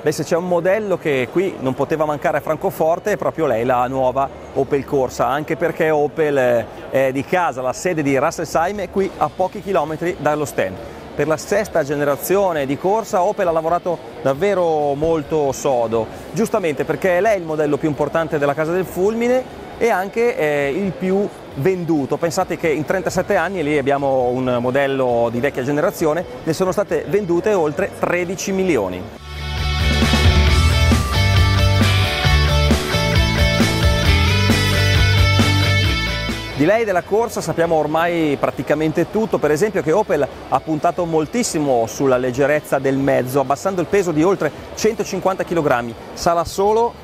Beh, se c'è un modello che qui non poteva mancare a Francoforte è proprio lei, la nuova Opel Corsa, anche perché Opel è di casa, la sede di Rüsselsheim è qui a pochi chilometri dallo stand. Per la sesta generazione di Corsa Opel ha lavorato davvero molto sodo, giustamente perché lei è il modello più importante della Casa del Fulmine e anche il più venduto. Pensate che in 37 anni, e lì abbiamo un modello di vecchia generazione, ne sono state vendute oltre 13 milioni. Di lei e della Corsa sappiamo ormai praticamente tutto, per esempio che Opel ha puntato moltissimo sulla leggerezza del mezzo, abbassando il peso di oltre 150 kg, sarà solo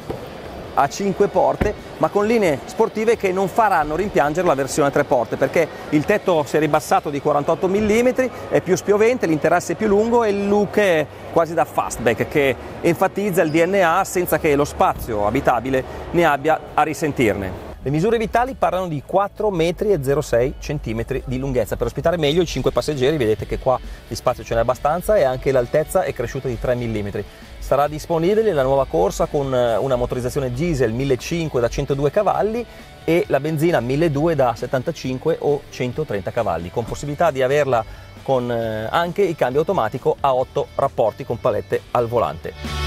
a 5 porte, ma con linee sportive che non faranno rimpiangere la versione 3 porte, perché il tetto si è ribassato di 48 mm, è più spiovente, l'interasse è più lungo e il look è quasi da fastback, che enfatizza il DNA senza che lo spazio abitabile ne abbia a risentirne. Le misure vitali parlano di 4,06 metri di lunghezza. Per ospitare meglio i 5 passeggeri, vedete che qua di spazio ce n'è abbastanza e anche l'altezza è cresciuta di 3 mm. Sarà disponibile la nuova Corsa con una motorizzazione diesel 1.500 da 102 cavalli e la benzina 1.200 da 75 o 130 cavalli, con possibilità di averla con anche il cambio automatico a 8 rapporti con palette al volante.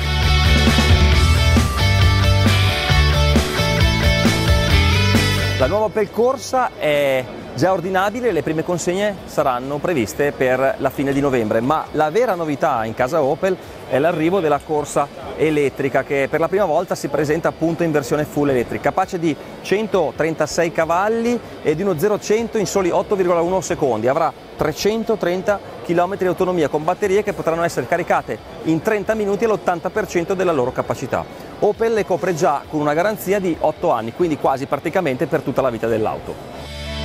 La nuova Opel Corsa è già ordinabile, le prime consegne saranno previste per la fine di novembre, ma la vera novità in casa Opel è l'arrivo della Corsa elettrica, che per la prima volta si presenta appunto in versione full elettrica, capace di 136 cavalli e di uno 0-100 in soli 8,1 secondi. Avrà 330 km di autonomia con batterie che potranno essere caricate in 30 minuti all'80% della loro capacità. Opel le copre già con una garanzia di 8 anni, quindi quasi praticamente per tutta la vita dell'auto.